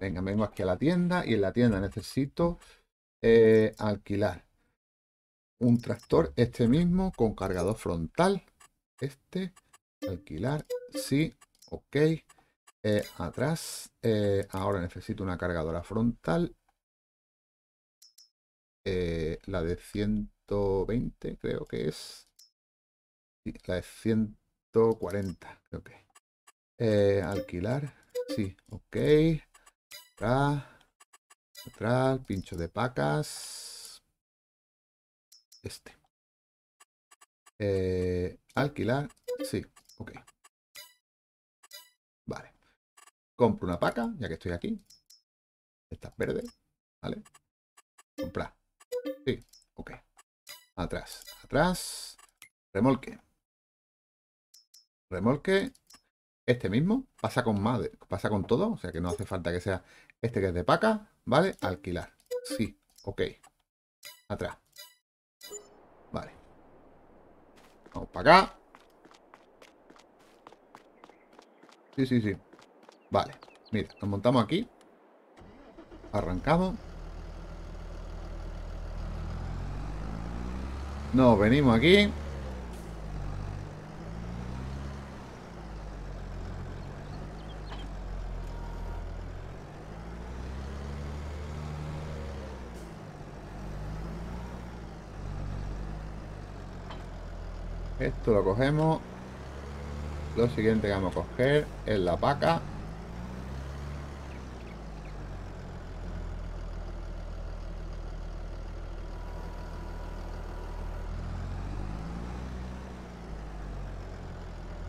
Venga, vengo aquí a la tienda y en la tienda necesito alquilar un tractor, este mismo, con cargador frontal. Este, alquilar, sí, ok. Atrás, ahora necesito una cargadora frontal. La de 120 creo que es. Sí, la de 140 creo que. Alquilar, sí, ok. Atrás, atrás, pincho de pacas. Este. Alquilar, sí, ok. Vale. Compro una paca, ya que estoy aquí. Esta es verde, ¿vale? Comprar. Sí, ok. Atrás, atrás. Remolque. Remolque. Este mismo, pasa con madre, pasa con todo, o sea que no hace falta que sea este que es de paca, ¿vale? Alquilar, sí, ok. Atrás. Vale. Vamos para acá. Sí, sí, sí. Vale, mira, nos montamos aquí. Arrancamos. Nos venimos aquí. Esto lo cogemos. Lo siguiente que vamos a coger es la paca.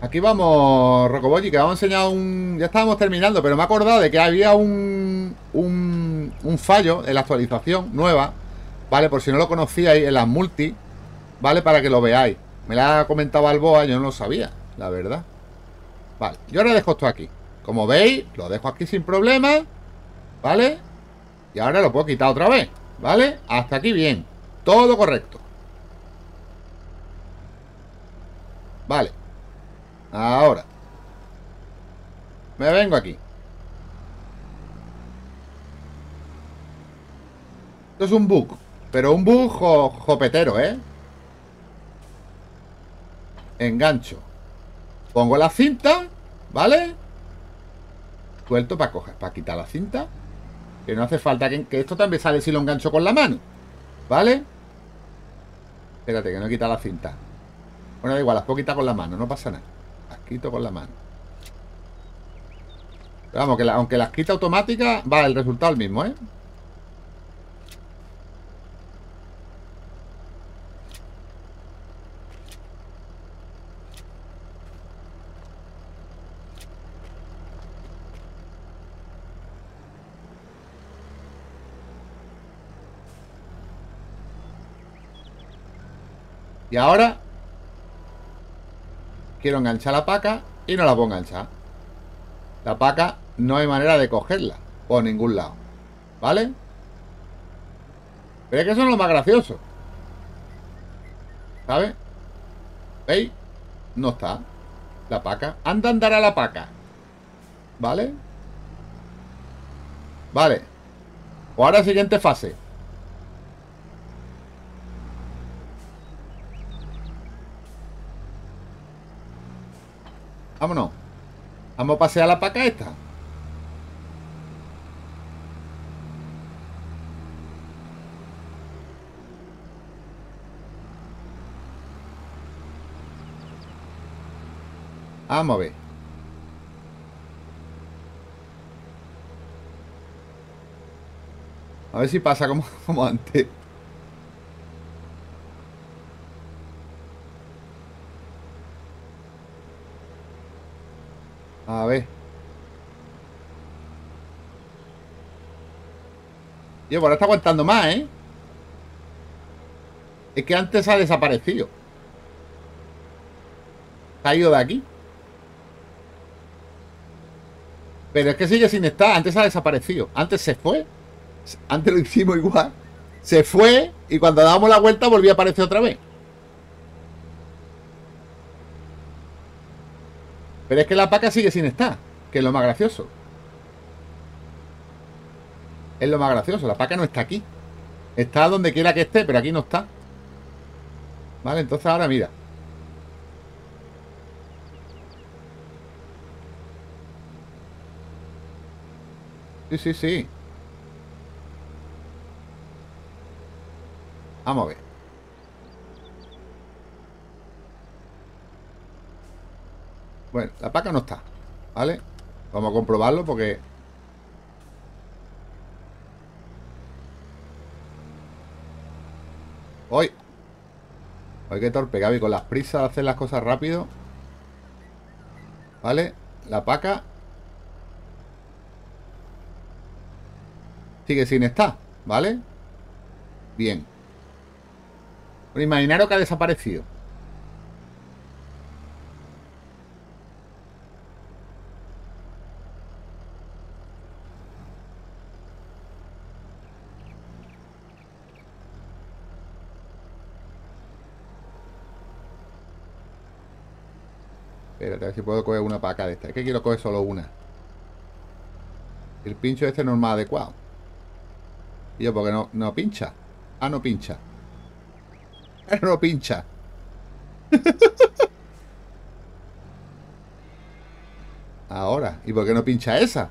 Aquí vamos, Rocoboy, que os he enseñado un... Ya estábamos terminando, pero me he acordado de que había un fallo en la actualización nueva, ¿vale? Por si no lo conocíais, en las multi, ¿vale? Para que lo veáis. Me la comentaba Alboa, yo no lo sabía, la verdad. Vale, yo ahora dejo esto aquí. Como veis, lo dejo aquí sin problema, ¿vale? Y ahora lo puedo quitar otra vez, ¿vale? Hasta aquí bien, todo correcto. Vale. Ahora me vengo aquí. Esto es un bug, pero un bug jopetero, ¿eh? Engancho. Pongo la cinta, ¿vale? Suelto para coger, para quitar la cinta. Que no hace falta que esto también sale si lo engancho con la mano, ¿vale? Espérate, que no he quitado la cinta. Bueno, da igual, las puedo quitar con la mano, no pasa nada. Las quito con la mano. Pero vamos, que aunque las quita automática, va el resultado el mismo, ¿eh? Y ahora quiero enganchar la paca y no la puedo enganchar. La paca no hay manera de cogerla por ningún lado, ¿vale? Pero es que eso no es lo más gracioso, ¿sabes? ¿Veis? No está la paca. Anda, andará la paca, ¿vale? Vale. O ahora siguiente fase. Vámonos. Vamos a pasear la paca esta. Vamos a ver. A ver si pasa como antes. A ver. Yo, ahora está aguantando más, ¿eh? Es que antes ha desaparecido. Se ha ido de aquí. Pero es que sigue sin estar. Antes ha desaparecido. Antes se fue. Antes lo hicimos igual. Se fue y cuando dábamos la vuelta volvió a aparecer otra vez. Pero es que la paca sigue sin estar, que es lo más gracioso. Es lo más gracioso, la paca no está aquí. Está donde quiera que esté, pero aquí no está. Vale, entonces ahora mira. Sí. Vamos a ver. Bueno, la paca no está, ¿vale? Vamos a comprobarlo porque... ¡Hoy! ¡Hoy qué torpe, Gaby! Con las prisas de hacer las cosas rápido. ¿Vale? La paca... sigue sin estar, ¿vale? Bien. Pero imaginaros que ha desaparecido. Espérate, a ver si puedo coger una paca de esta. Es que quiero coger solo una. El pincho este no es más adecuado. Y yo, porque no pincha. Ah, no pincha. Pero no pincha. Ahora, ¿y por qué no pincha esa?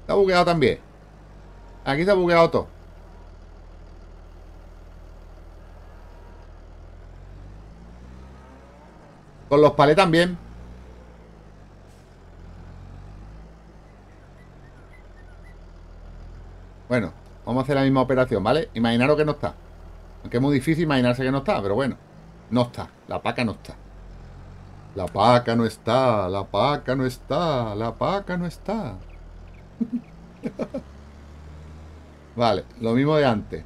Está bugueado también. Aquí está bugueado todo. Con los palés también. Bueno, vamos a hacer la misma operación, ¿vale? Imaginaros que no está. Aunque es muy difícil imaginarse que no está, pero bueno. No está, la paca no está. La paca no está, la paca no está, la paca no está. Vale, lo mismo de antes.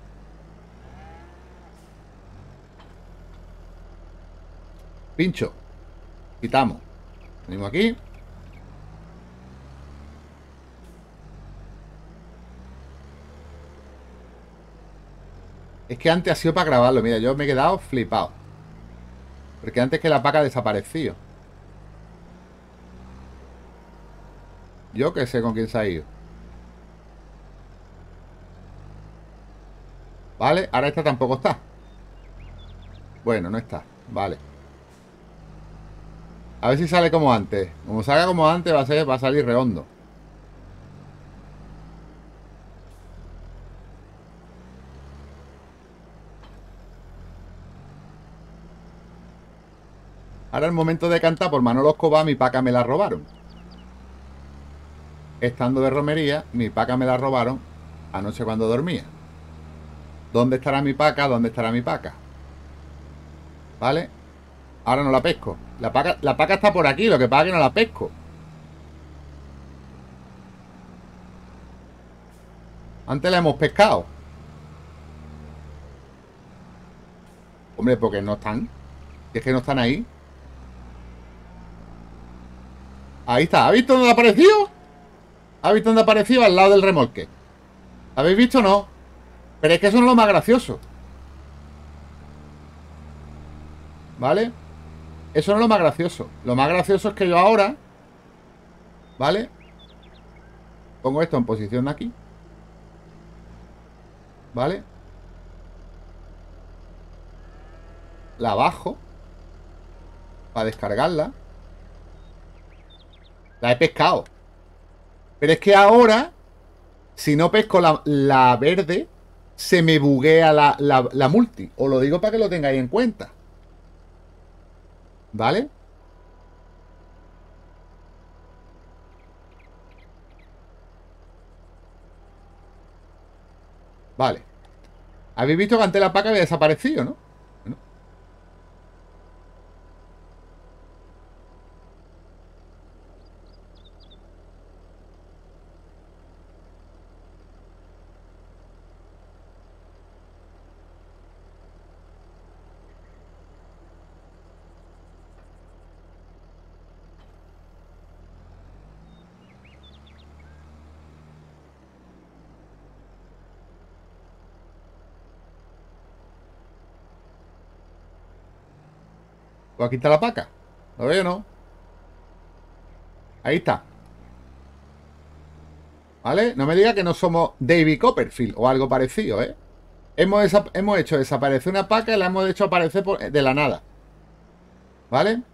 Pincho. Quitamos. Venimos aquí. Es que antes ha sido para grabarlo. Mira, yo me he quedado flipado. Porque antes que la paca ha desaparecido. Yo que sé con quién se ha ido. Vale, ahora esta tampoco está. Bueno, no está. Vale. A ver si sale como antes. Como salga como antes va a salir redondo. Ahora el momento de cantar por Manolo Escobar, mi paca me la robaron. Estando de romería, mi paca me la robaron anoche cuando dormía. ¿Dónde estará mi paca? ¿Dónde estará mi paca? ¿Vale? Ahora no la pesco. La paca está por aquí, lo que pasa es que no la pesco. Antes la hemos pescado. Hombre, porque no están. Y es que no están ahí. Ahí está, ¿habéis visto dónde ha aparecido? ¿Habéis visto dónde ha aparecido? Al lado del remolque. ¿Habéis visto o no? Pero es que eso es lo más gracioso. ¿Vale? Eso no es lo más gracioso. Lo más gracioso es que yo ahora, ¿vale? Pongo esto en posición de aquí. ¿Vale? La bajo para descargarla. La he pescado. Pero es que ahora, si no pesco la verde, se me buguea la multi. Os lo digo para que lo tengáis en cuenta. ¿Vale? Vale. Habéis visto que antes la paca había desaparecido, ¿no? Aquí está la paca. ¿Lo veo o no? Ahí está. ¿Vale? No me diga que no somos David Copperfield o algo parecido, ¿eh? Hemos hecho desaparecer una paca y la hemos hecho aparecer de la nada. ¿Vale?